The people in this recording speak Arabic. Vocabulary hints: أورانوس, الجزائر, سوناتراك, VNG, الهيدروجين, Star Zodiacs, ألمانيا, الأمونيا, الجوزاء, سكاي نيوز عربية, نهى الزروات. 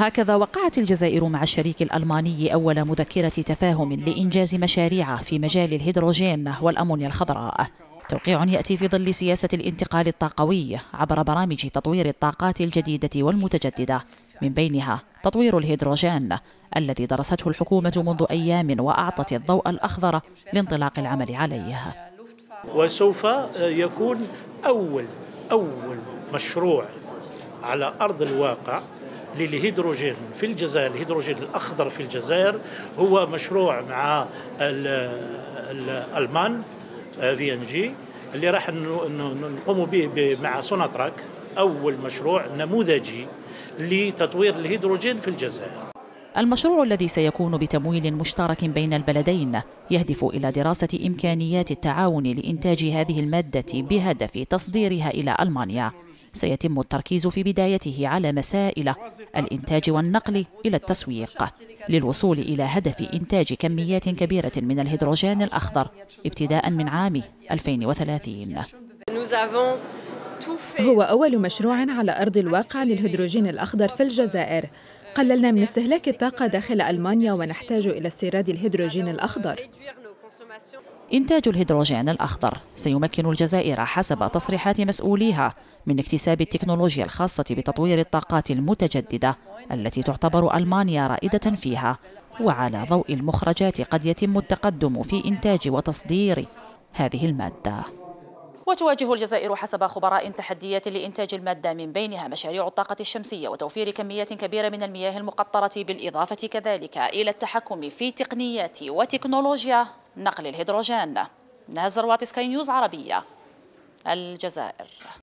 هكذا وقعت الجزائر مع الشريك الألماني أول مذكرة تفاهم لإنجاز مشاريع في مجال الهيدروجين والأمونيا الخضراء، توقيع يأتي في ظل سياسة الانتقال الطاقوي عبر برامج تطوير الطاقات الجديدة والمتجددة، من بينها تطوير الهيدروجين الذي درسته الحكومة منذ أيام وأعطت الضوء الأخضر لانطلاق العمل عليه. وسوف يكون أول مشروع على أرض الواقع للهيدروجين في الجزائر، الهيدروجين الأخضر في الجزائر، هو مشروع مع الألمان VNG اللي راح نقوم به مع سوناتراك، أول مشروع نموذجي لتطوير الهيدروجين في الجزائر. المشروع الذي سيكون بتمويل مشترك بين البلدين يهدف إلى دراسة إمكانيات التعاون لإنتاج هذه المادة بهدف تصديرها إلى ألمانيا. سيتم التركيز في بدايته على مسائل الإنتاج والنقل إلى التسويق للوصول إلى هدف إنتاج كميات كبيرة من الهيدروجين الأخضر ابتداء من عام 2030. هو أول مشروع على أرض الواقع للهيدروجين الأخضر في الجزائر. قللنا من استهلاك الطاقة داخل ألمانيا ونحتاج إلى استيراد الهيدروجين الأخضر. إنتاج الهيدروجين الأخضر سيمكن الجزائر حسب تصريحات مسؤوليها من اكتساب التكنولوجيا الخاصة بتطوير الطاقات المتجددة التي تعتبر ألمانيا رائدة فيها، وعلى ضوء المخرجات قد يتم التقدم في إنتاج وتصدير هذه المادة. وتواجه الجزائر حسب خبراء تحديات لإنتاج المادة، من بينها مشاريع الطاقة الشمسية وتوفير كميات كبيرة من المياه المقطرة، بالإضافة كذلك إلى التحكم في تقنيات وتكنولوجيا نقل الهيدروجين. نهى الزروات، سكاي نيوز عربية، الجزائر.